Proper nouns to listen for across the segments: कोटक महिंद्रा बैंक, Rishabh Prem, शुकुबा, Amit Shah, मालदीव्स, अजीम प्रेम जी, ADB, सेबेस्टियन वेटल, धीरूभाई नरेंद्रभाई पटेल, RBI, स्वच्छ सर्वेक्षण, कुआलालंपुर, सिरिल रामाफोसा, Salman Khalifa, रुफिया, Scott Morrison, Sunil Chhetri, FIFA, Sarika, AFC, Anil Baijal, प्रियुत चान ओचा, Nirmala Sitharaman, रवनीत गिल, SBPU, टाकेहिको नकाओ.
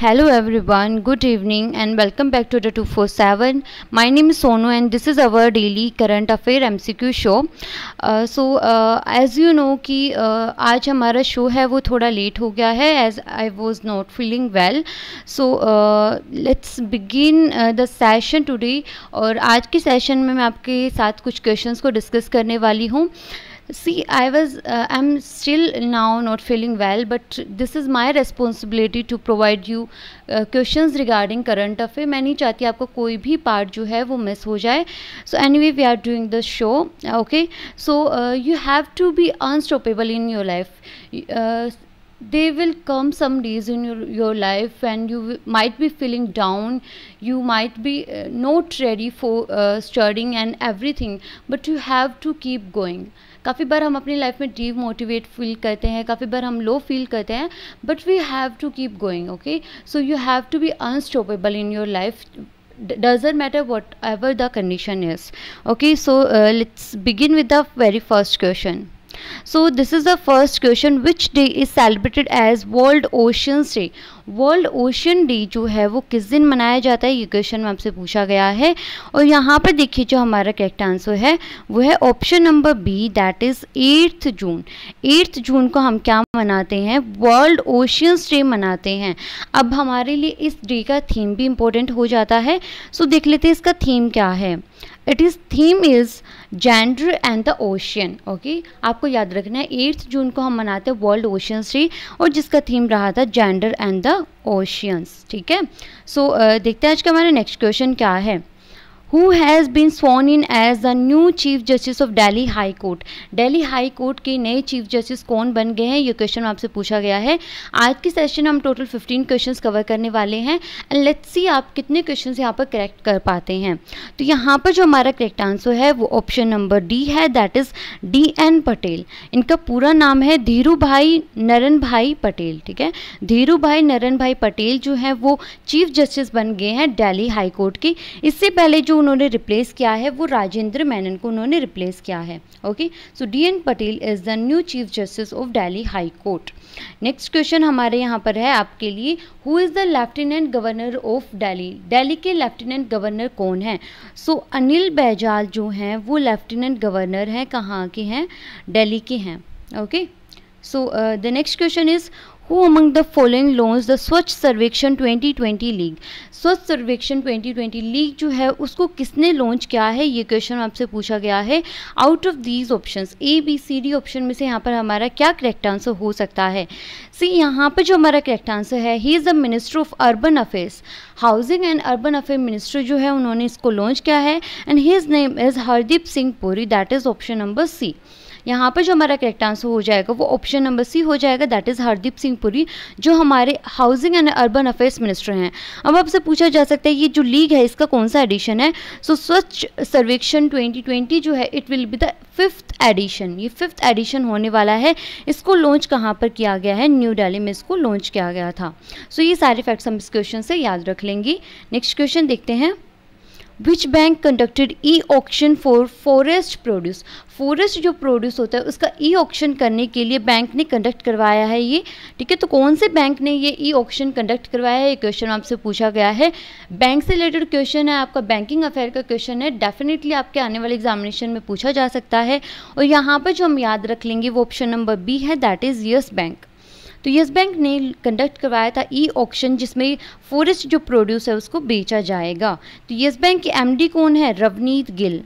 Hello everyone, good evening and welcome back to the 247. My name is Sonu and this is our daily current affair MCQ show. As you know कि आज हमारा show है वो थोड़ा late हो गया है as I was not feeling well. So let's begin the session today. और आज के session में मैं आपके साथ कुछ questions को discuss करने वाली हूँ. See, I'm still now not feeling well, but this is my responsibility to provide you questions regarding current affair. मैं नहीं चाहती आपको कोई भी part जो है वो miss हो जाए. So anyway, we are doing the show, okay? So you have to be unstoppable in your life. There will come some days in your life when you might be feeling down, you might be not ready for studying and everything, but you have to keep going. काफ़ी बार हम अपनी life में demotivate feel करते हैं, काफ़ी बार हम लो feel करते हैं, but we have to keep going. Okay, so you have to be unstoppable in your life, doesn't matter whatever the condition is. Okay, so let's begin with the very first question. So this is the first question. Which day is celebrated as World Oceans Day? World Ocean Day जो है वो किस दिन मनाया जाता है, ये question में आपसे पूछा गया है. और यहाँ पर देखिए जो हमारा करेक्ट आंसर है वो है option number B, that is 8 June. 8 जून को हम क्या मनाते हैं? वर्ल्ड ओशंस डे मनाते हैं. अब हमारे लिए इस डे का थीम भी इम्पोर्टेंट हो जाता है. सो देख लेते हैं इसका थीम क्या है. Theme is gender and the ocean. Okay, आपको याद रखना है 8 जून को हम मनाते हैं वर्ल्ड ओशंस डे, और जिसका थीम रहा था जेंडर एंड द ओशियंस. ठीक है, सो देखते हैं आज का हमारा नेक्स्ट क्वेश्चन क्या है. Who has been sworn in as the new Chief Justice of Delhi High Court? Delhi High Court के नए Chief Justice कौन बन गए हैं, ये क्वेश्चन आपसे पूछा गया है. आज की सेशन हम टोटल 15 क्वेश्चंस कवर करने वाले हैं एंड लेट्स सी आप कितने क्वेश्चंस यहाँ पर करेक्ट कर पाते हैं. तो यहाँ पर जो हमारा करेक्ट आंसर है वो ऑप्शन नंबर डी है, दैट इज़ DN पटेल. इनका पूरा नाम है धीरूभाई नरेंद्रभाई पटेल. ठीक है, धीरूभाई नरेंद्रभाई पटेल जो है वो चीफ जस्टिस बन गए हैं दिल्ली हाई कोर्ट के. इससे पहले जो उन्होंने रिप्लेस किया है वो राजेंद्र मेनन को उन्होंने रिप्लेस किया है. Okay, so DN Patel is the new chief justice of Delhi high court. Next question हमारे यहाँ पर है आपके लिए. Who is the lieutenant governor of Delhi? Delhi के लेफ्टिनेंट गवर्नर कौन है? सो अनिल बैजाल जो हैं वो लेफ्टिनेंट गवर्नर हैं. कहाँ के हैं? दिल्ली के हैं. Okay, so the next question is Who among the following launched the स्वच्छ सर्वेक्षण 2020 लीग? स्वच्छ सर्वेक्षण 2020 लीग जो है उसको किसने लॉन्च किया है, ये क्वेश्चन आपसे पूछा गया है. Out of these options ABCD option में से यहाँ पर हमारा क्या करेक्ट आंसर हो सकता है? सी, यहाँ पर जो हमारा करेक्ट आंसर है, he is the minister of urban affairs. Housing and urban affair minister जो है उन्होंने इसको लॉन्च किया है and his name is Hardeep Singh Puri, that is option number C. यहाँ पर जो हमारा करेक्ट आंसर हो जाएगा वो ऑप्शन नंबर C हो जाएगा, दैट इज़ हरदीप सिंह पुरी जो हमारे housing and urban affairs minister हैं. अब आपसे पूछा जा सकता है ये जो लीग है इसका कौन सा एडिशन है? सो स्वच्छ सर्वेक्षण 2020 जो है it will be the 5th edition. ये 5th एडिशन होने वाला है. इसको लॉन्च कहाँ पर किया गया है? न्यू दिल्ली में इसको लॉन्च किया गया था. सो ये सारे फैक्ट्स हम इस क्वेश्चन से याद रख लेंगे. नेक्स्ट क्वेश्चन देखते हैं. Which bank conducted e-auction for forest produce? Forest जो प्रोड्यूस होता है उसका e-auction करने के लिए बैंक ने कंडक्ट करवाया है ये. ठीक है, तो कौन से बैंक ने ये e-auction कंडक्ट करवाया है, ये क्वेश्चन आपसे पूछा गया है. बैंक से रिलेटेड क्वेश्चन है, आपका बैंकिंग अफेयर का क्वेश्चन है, डेफिनेटली आपके आने वाले एग्जामिनेशन में पूछा जा सकता है. और यहाँ पर जो हम याद रख लेंगे वो ऑप्शन नंबर B है, दैट इज़ यस बैंक. तो यस बैंक ने कंडक्ट करवाया था e-auction जिसमें फॉरेस्ट जो प्रोड्यूस है उसको बेचा जाएगा. तो यस बैंक के MD कौन है? रवनीत गिल.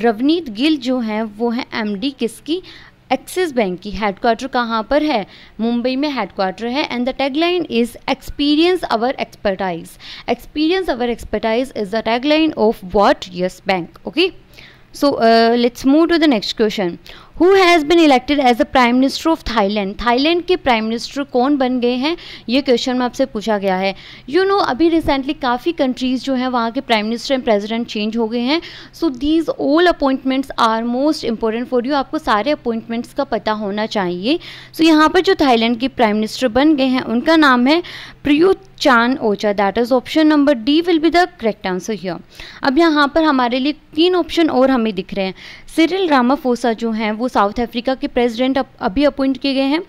रवनीत गिल जो हैं वो हैं MD किसकी? एक्सिस बैंक की. हेडक्वार्टर कहाँ पर है? मुंबई में हेडक्वार्टर है. And the tagline is experience our expertise. Experience our expertise is the tagline of what Yes Bank. Okay, so let's move to the next question. Who has been elected as the Prime Minister of Thailand? Thailand के prime minister कौन बन गए हैं, ये question में आपसे पूछा गया है. अभी रिसेंटली काफ़ी कंट्रीज़ जो हैं वहाँ के prime minister and president change हो गए हैं. So these all appointments are most important for you. आपको सारे अपॉइंटमेंट्स का पता होना चाहिए. सो यहाँ पर जो थाईलैंड के प्राइम मिनिस्टर बन गए हैं उनका नाम है प्रियुत चान ओचा, that is option number D will be the correct answer here. अब यहाँ पर हमारे लिए 3 ऑप्शन और हमें दिख रहे हैं. सिरिल रामाफोसा जो हैं वो साउथ अफ्रीका के प्रेसिडेंट अभी अपॉइंट किए गए हैं.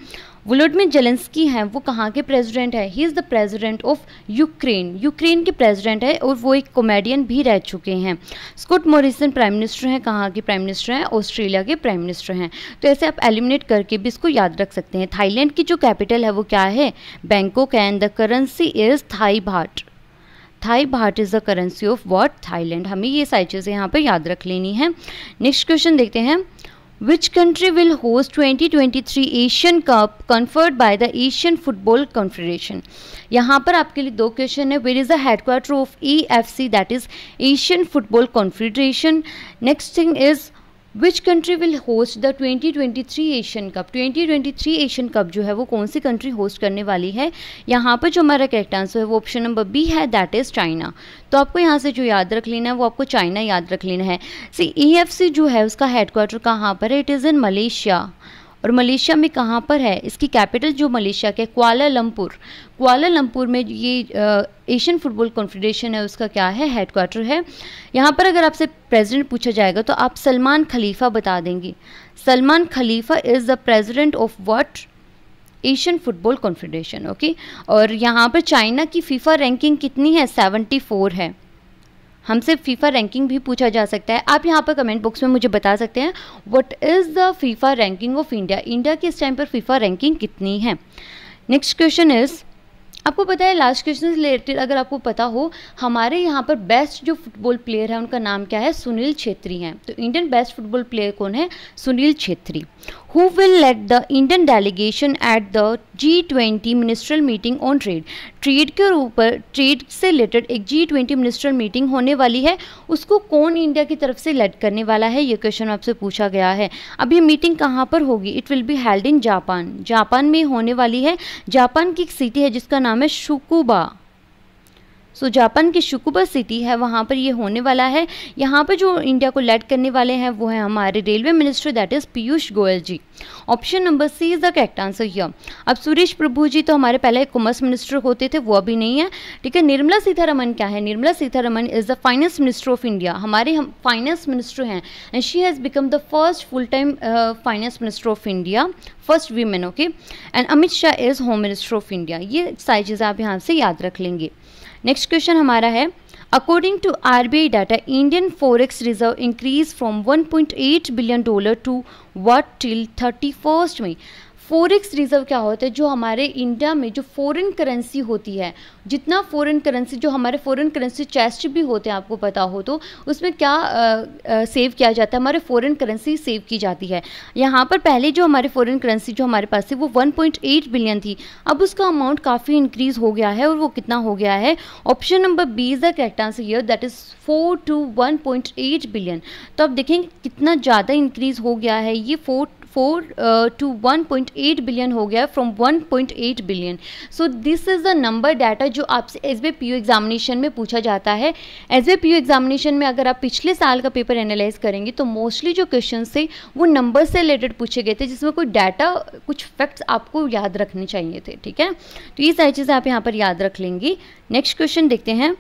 व्लादिमीर जेलेंस्की हैं वो कहाँ के प्रेसिडेंट है, he is the president of Ukraine, Ukraine के प्रेसिडेंट है और वो एक कॉमेडियन भी रह चुके हैं। स्कॉट मॉरिसन प्राइम मिनिस्टर हैं, कहाँ के प्राइम मिनिस्टर हैं, ऑस्ट्रेलिया के प्राइम मिनिस्टर हैं। तो ऐसे आप एलिमिनेट करके भी इसको याद रख सकते हैं। थाईलैंड की जो कैपिटल है वो क्या है, Bangkok, and the currency is Thai baht. Thai baht is the currency of what, Thailand. हमें ये सारी चीज़ें यहाँ पर याद रख लेनी है। नेक्स्ट क्वेश्चन देखते हैं, Which country will host 2023 Asian Cup conferred by the Asian Football Confederation? यहाँ पर आपके लिए दो क्वेश्चन है, Where is the headquarter of AFC that is Asian Football Confederation? Next thing is Which country will host the 2023 Asian Cup? 2023 Asian Cup जो है वो कौन सी कंट्री होस्ट करने वाली है? यहाँ पर जो हमारा करेक्ट आंसर है वो ऑप्शन नंबर बी है, दैट इज़ चाइना। तो आपको यहाँ से जो याद रख लेना है वो आपको चाइना याद रख लेना है। सी AFC जो है उसका हेडक्वार्टर कहाँ पर है, इट इज़ इन मलेशिया। और मलेशिया में कहाँ पर है, इसकी कैपिटल जो मलेशिया के कुआलालंपुर, कुआलालंपुर में ये एशियन फुटबॉल कॉन्फेडरेशन है उसका क्या है, हेडक्वार्टर है। यहाँ पर अगर आपसे प्रेसिडेंट पूछा जाएगा तो आप सलमान खलीफा बता देंगे। Salman Khalifa is the president of what, Asian football confederation. Okay, और यहाँ पर चाइना की फीफा रैंकिंग कितनी है, 74 है। हमसे फ़ीफा रैंकिंग भी पूछा जा सकता है। आप यहाँ पर कमेंट बॉक्स में मुझे बता सकते हैं what is the FIFA ranking of India, India की इस टाइम पर फीफा रैंकिंग कितनी है। नेक्स्ट क्वेश्चन इज़, आपको पता है लास्ट क्वेश्चन से रिलेटेड अगर आपको पता हो, हमारे यहाँ पर बेस्ट जो फुटबॉल प्लेयर है उनका नाम क्या है, सुनील छेत्री हैं। तो इंडियन बेस्ट फुटबॉल प्लेयर कौन है, Sunil Chhetri. Who will lead the Indian delegation at the G20 ministerial meeting on trade. Trade के ऊपर, ट्रेड से रिलेटेड एक G20 मिनिस्ट्रियल मीटिंग होने वाली है, उसको कौन इंडिया की तरफ से लेड करने वाला है, ये क्वेश्चन आपसे पूछा गया है। अब ये मीटिंग कहाँ पर होगी, it will be held in Japan, Japan में होने वाली है। जापान की एक सिटी है जिसका नाम है शुकुबा। सो जापान की शुकुबा सिटी है, वहाँ पर ये होने वाला है। यहाँ पर जो इंडिया को लेड करने वाले हैं वो है हमारे railway minister that is Piyush Goyal ji. Option number C is the correct answer here. अब सुरेश प्रभु जी तो हमारे पहले कॉमर्स मिनिस्टर होते थे, वो अभी नहीं है, ठीक है। निर्मला सीतारमन क्या है, Nirmala Sitharaman is the finance minister of India, हमारे हम फाइनेंस मिनिस्टर हैं, and she has become the first full time finance minister of India, first women. Okay, and Amit Shah is home minister of India. ये सारी चीज़ें आप यहाँ से याद रख लेंगे। नेक्स्ट क्वेश्चन हमारा है, according to RBI data Indian forex reserve increase from $1.8 billion to what till 31st में। फॉरेक्स रिजर्व क्या होता है, जो हमारे इंडिया में जो फॉरेन करेंसी होती है, जितना फॉरेन करेंसी जो हमारे फॉरेन करेंसी चेस्ट भी होते हैं, आपको पता हो तो उसमें क्या सेव किया जाता है, हमारे फॉरेन करेंसी सेव की जाती है। यहाँ पर पहले जो हमारे फॉरेन करेंसी जो हमारे पास थी वो 1.8 बिलियन थी, अब उसका अमाउंट काफ़ी इंक्रीज़ हो गया है, और वो कितना हो गया है, option number B is the correct answer here, that is 4 to 1.8 billion. तो आप देखेंगे कितना ज़्यादा इंक्रीज़ हो गया है, ये 4 to 1.8 बिलियन हो गया from 1.8 billion. So this is the number data जो आपसे SBPU एग्जामिनेशन में पूछा जाता है। SBPU एग्जामिनेशन में अगर आप पिछले साल का पेपर एनालाइज करेंगे तो मोस्टली जो क्वेश्चन थे वो नंबर से रिलेटेड पूछे गए थे, जिसमें कोई डाटा कुछ फैक्ट्स आपको याद रखने चाहिए थे, ठीक है। तो ये सारी चीज़ें आप यहाँ पर याद रख लेंगे। नेक्स्ट क्वेश्चन देखते हैं,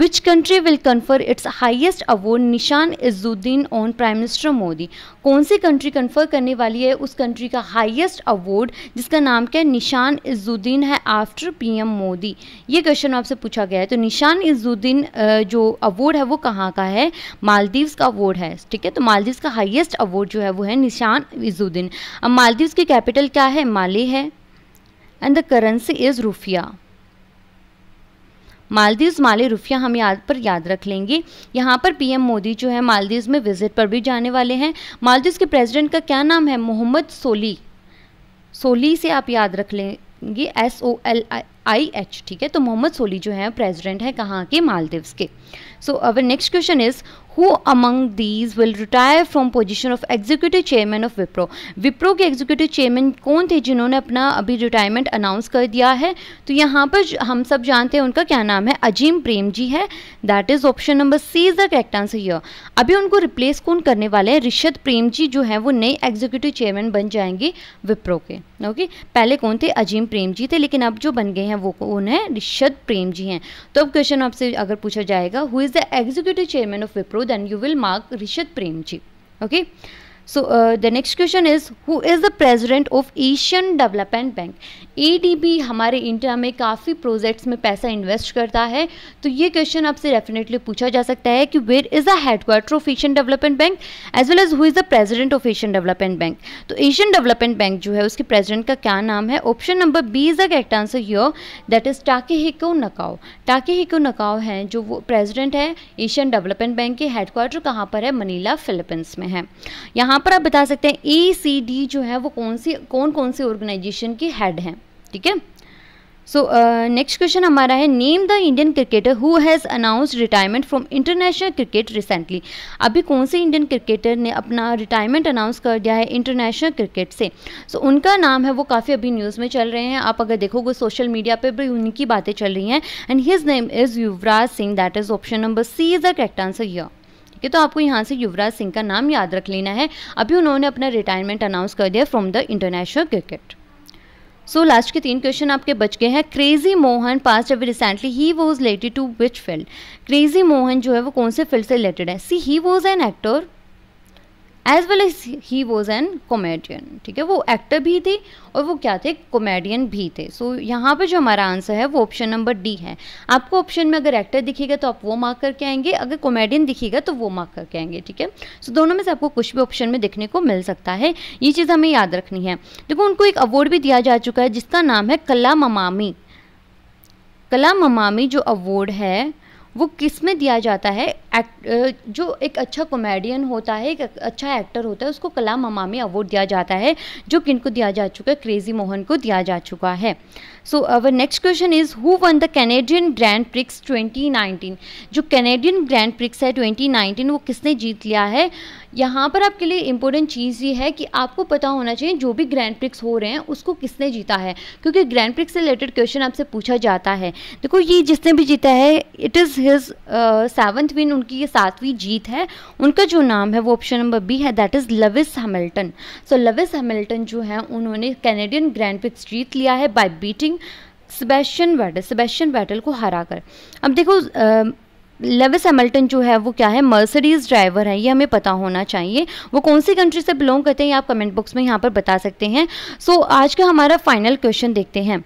Which country will confer its highest award Nishan-Izzuddin on Prime Minister Modi? कौन सी कंट्री कन्फर करने वाली है उस कंट्री का हाईएस्ट अवार्ड जिसका नाम क्या है, निशान-इजुद्दीन है, आफ्टर PM मोदी। ये क्वेश्चन आपसे पूछा गया है। तो निशान-इजुद्दीन जो अवार्ड है वो कहाँ का है, मालदीव्स का अवार्ड है, ठीक है। तो मालदीव्स का हाईएस्ट अवार्ड जो है वो है निशान-इजुद्दीन। अब मालदीव्स की कैपिटल क्या है, माले है, and the currency is रुफिया। मालदीव्स, Male, रुफिया हम याद रख लेंगे। यहाँ पर PM मोदी जो है मालदीव्स में विजिट पर भी जाने वाले हैं। मालदीव्स के प्रेसिडेंट का क्या नाम है, मोहम्मद सोली। सोली से आप याद रख लेंगे, SOLIH, ठीक है। तो मोहम्मद सोली जो है प्रेसिडेंट है कहाँ के, मालदीव्स के। So our next question is, who among these will retire from position of executive chairman of Wipro. Wipro के एग्जीक्यूटिव चेयरमैन कौन थे जिन्होंने अपना अभी रिटायरमेंट अनाउंस कर दिया है, तो यहाँ पर हम सब जानते हैं उनका क्या नाम है, अजीम प्रेम जी है, that is option number C is the correct answer here. अभी उनको रिप्लेस कौन करने वाले हैं, ऋषभ प्रेम जी जो है वो नए एग्जीक्यूटिव चेयरमैन बन जाएंगे विप्रो के। ओके, पहले कौन थे, अजीम प्रेम जी थे, लेकिन अब जो बन गए हैं वो कौन है, ऋषभ प्रेम जी हैं। तो अब क्वेश्चन आपसे अगर पूछा जाएगा who is the executive chairman of Wipro, then you will mark Rishabh Prem ji. Okay, So the next question is, who is the president of Asian Development Bank? ADB हमारे इंडिया में काफ़ी प्रोजेक्ट्स में पैसा invest करता है, तो ये question आपसे डेफिनेटली पूछा जा सकता है कि where is the headquarter of Asian Development Bank as well as who is the president of Asian Development Bank. तो एशियन डेवलपमेंट बैंक जो है उसके प्रेजिडेंट का क्या नाम है? Option number B is the correct answer here, that is टाकेहिको नकाओ। टाकेहिको नकाओ हैं जो वो प्रेजिडेंट है एशियन डेवलपमेंट बैंक के। हेडक्वार्टर कहाँ पर है? मनीला, फिलीपींस में है। यहाँ पर आप बता सकते हैं ACD जो है वो कौन सी ऑर्गेनाइजेशन की हेड हैं, ठीक है। सो नेक्स्ट क्वेश्चन हमारा है, name the Indian cricketer who has announced retirement from international cricket recently. अभी कौन से इंडियन क्रिकेटर ने अपना रिटायरमेंट अनाउंस कर दिया है इंटरनेशनल क्रिकेट से? सो उनका नाम है, वो काफ़ी अभी न्यूज़ में चल रहे हैं। आप अगर देखोगे सोशल मीडिया पर भी उनकी बातें चल रही हैं, and his name is Yuvraj Singh, that is option number C is the correct answer here. ठीक है, तो आपको यहाँ से युवराज सिंह का नाम याद रख लेना है, अभी उन्होंने अपना रिटायरमेंट अनाउंस कर दिया from the international cricket. So last के तीन क्वेश्चन आपके बच गए हैं। Crazy Mohan passed away recently, he was related to which field? Crazy Mohan जो है वो कौन से फील्ड से रिलेटेड है? C, he was an actor as well as he was an comedian. ठीक है, वो एक्टर भी थे और वो क्या थे? कॉमेडियन भी थे। सो यहाँ पे जो हमारा आंसर है वो ऑप्शन नंबर डी है। आपको ऑप्शन में अगर एक्टर दिखेगा तो आप वो मार्क करके आएंगे, अगर कॉमेडियन दिखेगा तो वो मार्क करके आएंगे, ठीक है। सो दोनों में से आपको कुछ भी ऑप्शन में देखने को मिल सकता है, ये चीज़ हमें याद रखनी है। देखो, उनको एक अवार्ड भी दिया जा चुका है जिसका नाम है कलाममामी। कलाममामी जो अवार्ड है वो किस में दिया जाता है? जो एक अच्छा कॉमेडियन होता है, एक अच्छा एक्टर होता है, उसको कलाममामी अवार्ड दिया जाता है, जो किनको दिया जा चुका है? क्रेजी मोहन को दिया जा चुका है। So our next question is, who won the Canadian Grand Prix 2019? जो कैनेडियन ग्रैंड प्रिक्स है 2019 वो किसने जीत लिया है? यहाँ पर आपके लिए इंपॉर्टेंट चीज़ ये है कि आपको पता होना चाहिए जो भी ग्रैंड प्रिक्स हो रहे हैं उसको किसने जीता है, क्योंकि ग्रैंड प्रिक्स से रिलेटेड क्वेश्चन आपसे पूछा जाता है। देखो, ये जिसने भी जीता है, it is his 7th win, उनकी ये 7वीं जीत है। उनका जो नाम है वो ऑप्शन नंबर बी है, that is Lewis Hamilton. So Lewis Hamilton जो है उन्होंने कैनेडियन ग्रैंड प्रिक्स जीत लिया है बाय बीटिंग सेबेस्टियन वेटल को हराकर। अब देखो, लेविस हैमिल्टन जो है वो क्या है? मर्सिडीज़ ड्राइवर है, ये हमें पता होना चाहिए। वो कौन सी कंट्री से बिलोंग करते हैं, आप कमेंट बॉक्स में यहाँ पर बता सकते हैं। सो आज का हमारा फाइनल क्वेश्चन देखते हैं।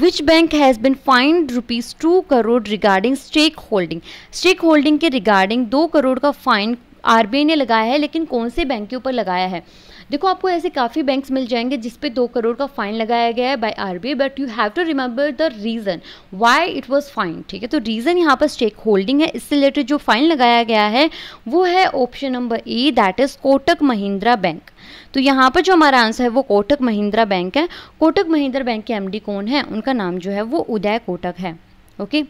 Which bank has been fined ₹2 crore regarding stake holding? Stake holding के रिगार्डिंग 2 करोड़ का फाइन RBI ने लगाया है, लेकिन कौन से बैंक के ऊपर लगाया है? देखो, आपको ऐसे काफ़ी बैंक्स मिल जाएंगे जिस पे 2 करोड़ का फाइन लगाया गया है by RBI, but you have to remember the reason why it was fine. ठीक है, तो रीज़न यहाँ पर स्टेक होल्डिंग है, इससे रिलेटेड जो फाइन लगाया गया है वो है option number A, that is कोटक महिंद्रा बैंक। तो यहाँ पर जो हमारा आंसर है वो कोटक महिंद्रा बैंक है। कोटक महिंद्रा बैंक के MD कौन है? उनका नाम जो है वो उदय कोटक है। Okay,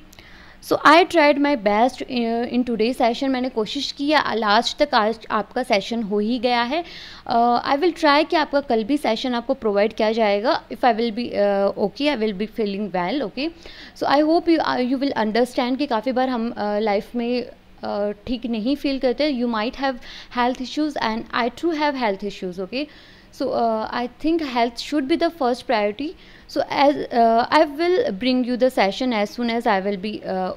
so I tried my best in today session, मैंने कोशिश किया, लास्ट तक आज आपका सेशन हो ही गया है। आई विल ट्राई कि आपका कल भी सेशन आपको प्रोवाइड किया जाएगा। If I will be okay, I will be feeling well, okay. So I hope you will understand कि काफ़ी बार हम लाइफ में ठीक नहीं फील करते। You might have health issues and I too have health issues, okay. So I think health should be the first priority. So as I will bring you the session as soon as I will be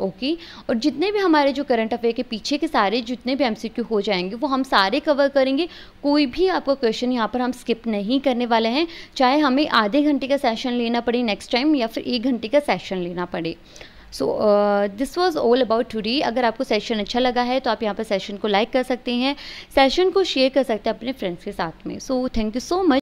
okay. और जितने भी हमारे जो current affair के पीछे के सारे जितने भी MCQ हो जाएंगे वो हम सारे कवर करेंगे। कोई भी आपका क्वेश्चन यहाँ पर हम स्किप नहीं करने वाले हैं, चाहे हमें आधे घंटे का सेशन लेना पड़े नेक्स्ट टाइम या फिर 1 घंटे का सेशन लेना पड़े। So this was all about today. अगर आपको सेशन अच्छा लगा है तो आप यहाँ पर सेशन को लाइक कर सकते हैं, सेशन को शेयर कर सकते हैं अपने फ्रेंड्स के साथ में। So thank you so much.